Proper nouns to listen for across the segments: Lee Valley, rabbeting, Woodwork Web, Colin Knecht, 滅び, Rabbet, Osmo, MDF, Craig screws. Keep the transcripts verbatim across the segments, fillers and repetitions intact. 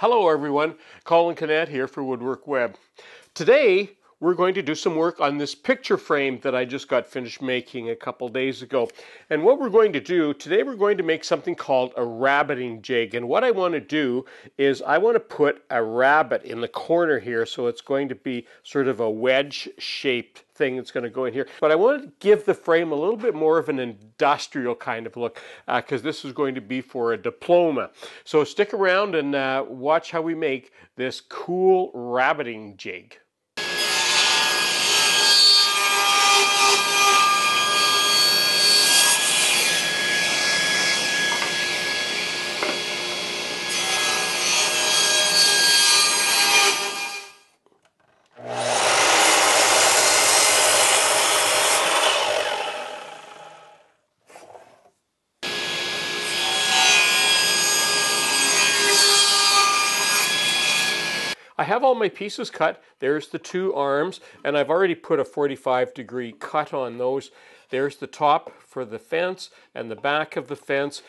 Hello everyone, Colin Knecht here for Woodwork Web. Today we're going to do some work on this picture frame that I just got finished making a couple days ago. And what we're going to do, today we're going to make something called a rabbeting jig. And what I want to do is I want to put a rabbet in the corner here, so it's going to be sort of a wedge shaped thing that's going to go in here. But I want to give the frame a little bit more of an industrial kind of look, because uh, this is going to be for a diploma. So stick around and uh, watch how we make this cool rabbeting jig. I have all my pieces cut. There's the two arms, and I've already put a forty-five degree cut on those. There's the top for the fence and the back of the fence.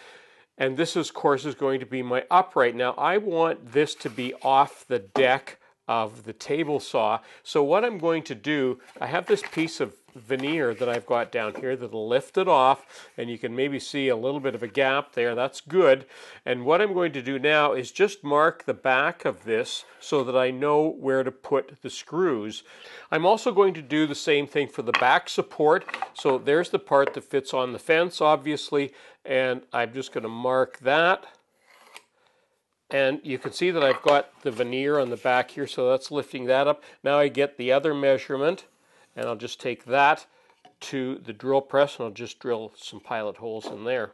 And this, of course, is going to be my upright. Now, I want this to be off the deck of the table saw. So what I'm going to do, I have this piece of veneer that I've got down here that'll lift it off, and you can maybe see a little bit of a gap there. That's good. And what I'm going to do now is just mark the back of this so that I know where to put the screws. I'm also going to do the same thing for the back support. So there's the part that fits on the fence, obviously, and I'm just going to mark that. And you can see that I've got the veneer on the back here, so that's lifting that up. Now I get the other measurement, and I'll just take that to the drill press, and I'll just drill some pilot holes in there.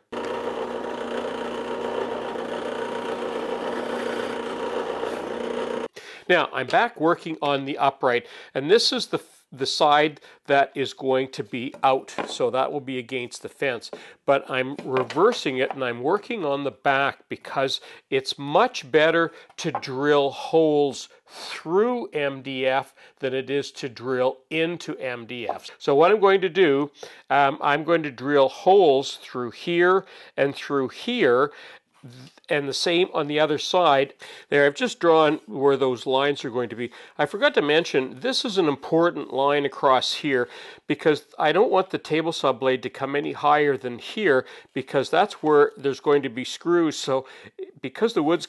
Now, I'm back working on the upright, and this is the, the side that is going to be out, so that will be against the fence. But I'm reversing it, and I'm working on the back because it's much better to drill holes through M D F than it is to drill into M D F. So what I'm going to do, um, I'm going to drill holes through here and through here, and the same on the other side. There, I've just drawn where those lines are going to be. I forgot to mention, this is an important line across here because I don't want the table saw blade to come any higher than here, because that's where there's going to be screws. So because the wood's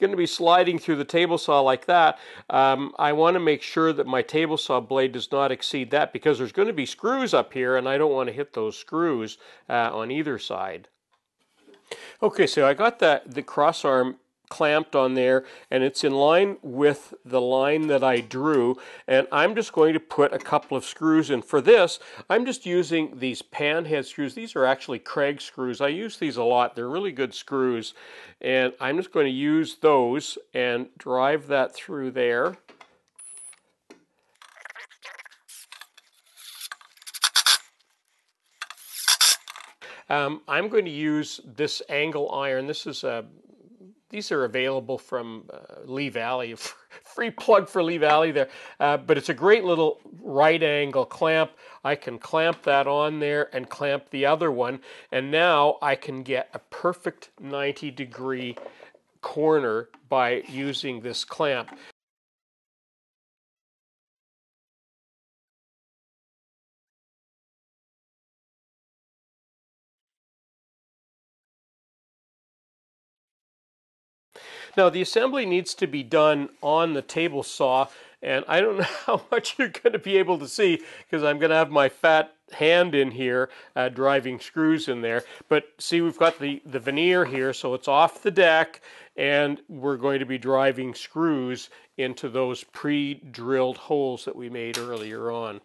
going to be sliding through the table saw like that, um, I want to make sure that my table saw blade does not exceed that, because there's going to be screws up here, and I don't want to hit those screws uh, on either side. Okay, so I got the, the cross arm clamped on there, and it's in line with the line that I drew, and I'm just going to put a couple of screws in. For this, I'm just using these pan head screws. These are actually Craig screws. I use these a lot. They're really good screws, and I'm just going to use those and drive that through there. Um, I'm going to use this angle iron. This is a, these are available from uh, Lee Valley. Free plug for Lee Valley there. Uh, but it's a great little right angle clamp. I can clamp that on there and clamp the other one. And now I can get a perfect ninety degree corner by using this clamp. Now, the assembly needs to be done on the table saw, and I don't know how much you're going to be able to see because I'm going to have my fat hand in here uh, driving screws in there. But see, we've got the, the veneer here, so it's off the deck, and we're going to be driving screws into those pre-drilled holes that we made earlier on.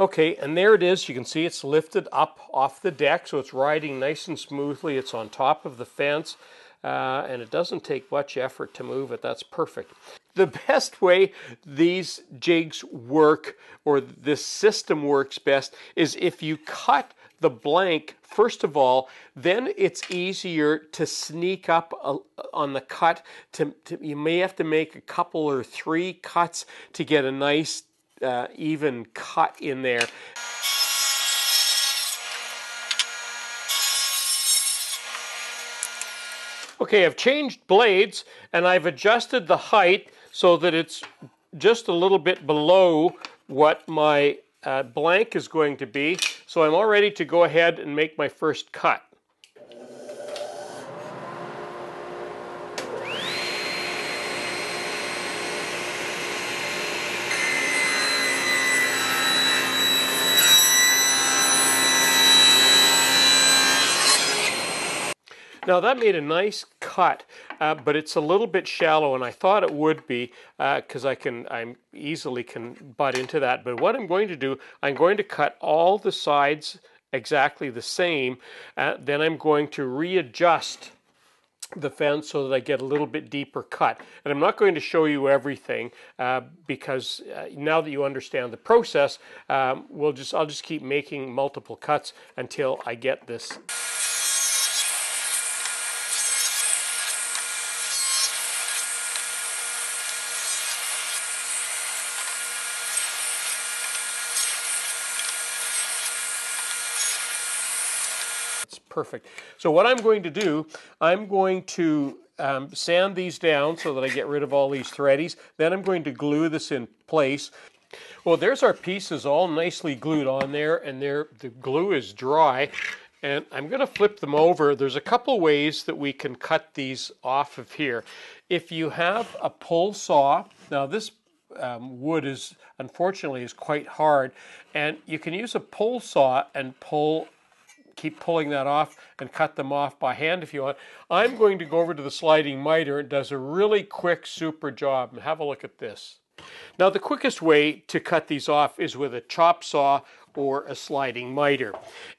Okay, and there it is. You can see it's lifted up off the deck, so it's riding nice and smoothly. It's on top of the fence, uh, and it doesn't take much effort to move it. That's perfect. The best way these jigs work, or this system works best, is if you cut the blank first of all, then it's easier to sneak up a, on the cut. To, to, you may have to make a couple or three cuts to get a nice Uh, even cut in there. Okay, I've changed blades and I've adjusted the height so that it's just a little bit below what my uh, blank is going to be. So I'm all ready to go ahead and make my first cut. Now that made a nice cut, uh, but it's a little bit shallow, and I thought it would be because uh, I can, I'm easily can butt into that. But what I'm going to do, I'm going to cut all the sides exactly the same. Uh, then I'm going to readjust the fence so that I get a little bit deeper cut. And I'm not going to show you everything uh, because uh, now that you understand the process, um, we'll just I'll just keep making multiple cuts until I get this. Perfect. So what I'm going to do, I'm going to um, sand these down so that I get rid of all these threadies. Then I'm going to glue this in place. Well, there's our pieces all nicely glued on there, and they're, the glue is dry. And I'm going to flip them over. There's a couple ways that we can cut these off of here. If you have a pull saw, now this um, wood is, unfortunately, is quite hard. And you can use a pull saw and pull keep pulling that off and cut them off by hand if you want. I'm going to go over to the sliding miter. It does a really quick, super job. And have a look at this. Now, the quickest way to cut these off is with a chop saw or a sliding miter.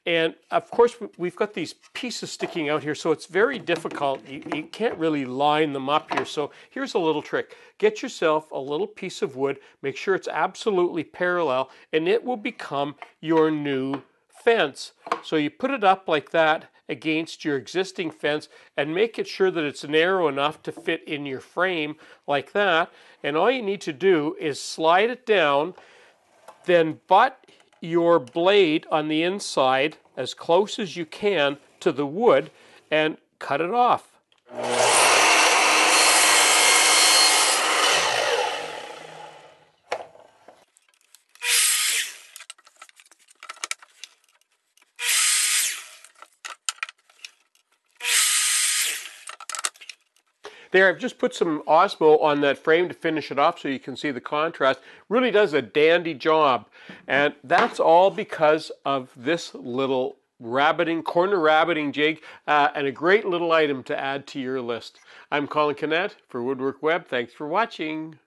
And of course, we've got these pieces sticking out here, so it's very difficult. You, you can't really line them up here. So here's a little trick. Get yourself a little piece of wood. Make sure it's absolutely parallel, and it will become your new fence. So you put it up like that against your existing fence and make it sure that it's narrow enough to fit in your frame like that. And all you need to do is slide it down, then butt your blade on the inside as close as you can to the wood and cut it off. There, I've just put some Osmo on that frame to finish it off so you can see the contrast. Really does a dandy job. And that's all because of this little rabbiting, corner rabbiting jig, uh, and a great little item to add to your list. I'm Colin Knecht for Woodwork Web. Thanks for watching.